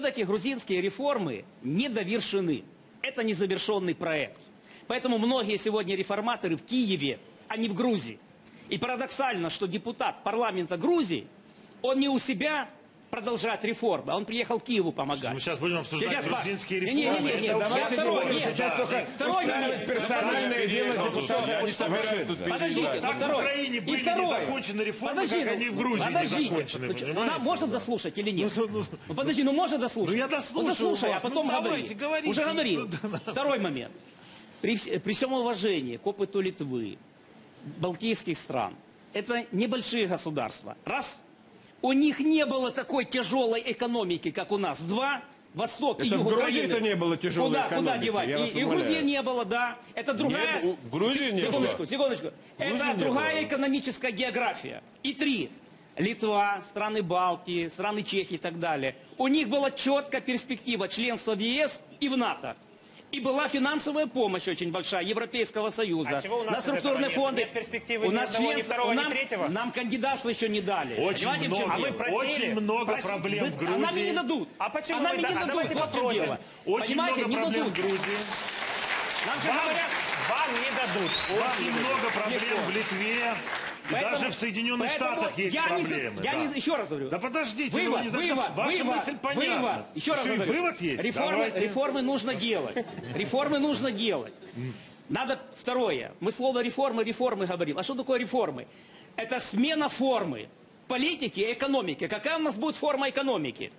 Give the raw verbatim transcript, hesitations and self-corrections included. все-таки грузинские реформы не довершены. Это незавершенный проект. Поэтому многие сегодня реформаторы в Киеве, а не в Грузии. И парадоксально, что депутат парламента Грузии, он не у себя продолжает реформы, а он приехал к Киеву помогать. Мы сейчас будем обсуждать сейчас грузинские реформы. Нет, нет, нет, нет, давайте второй, не нет, да, только второй момент. Персональное дело депутата. Они собираются тут пересекать. Там в Украине были незакончены реформы, подожди, как они в Грузии подожди, незакончены. Подожди, можно дослушать или нет? Ну, ну, ну, подожди, ну можно дослушать? Ну я дослушаю, дослушаю вас, а потом ну, давайте, говорите. Уже говорил. Второй момент. При, при всем уважении к опыту Литвы, балтийских стран, это небольшие государства. Раз. У них не было такой тяжелой экономики, как у нас. Два, Восток это и Юг Украины. Это не было тяжелой куда, экономики. Куда девать? И, и Грузии не было, да. Это другая... Нет, в Грузии не секундочку, было. Секундочку. Грузии это другая было. Экономическая география. И три. Литва, страны Балтии, страны Чехии и так далее. У них была четкая перспектива членства в е эс и в НАТО. И была финансовая помощь очень большая Европейского Союза. А на структурные фонды. Нет перспективы у нас ни одного, ни второго, нам, ни третьего. Нам кандидатство еще не дали. Очень Понимаете, много, а вы просили, очень много просили, проблем в Грузии. А нам не дадут. А почему? А нам не да, дадут. А вот в чем дело. Очень Понимаете, много проблем в Грузии. Нам же говорят, вам не дадут. Очень, очень много проблем никто. В Литве. Поэтому, даже в Соединенных Штатах есть я проблемы. Не, я да. не, еще раз говорю. Да подождите, вывод, вы не вывод, ваша вывод, мысль понятна. Вывод. Еще раз говорю. Вывод есть? Реформы, реформы нужно делать. Реформы нужно делать. Надо второе. Мы слово реформы, реформы говорим. А что такое реформы? Это смена формы политики и экономики. Какая у нас будет форма экономики?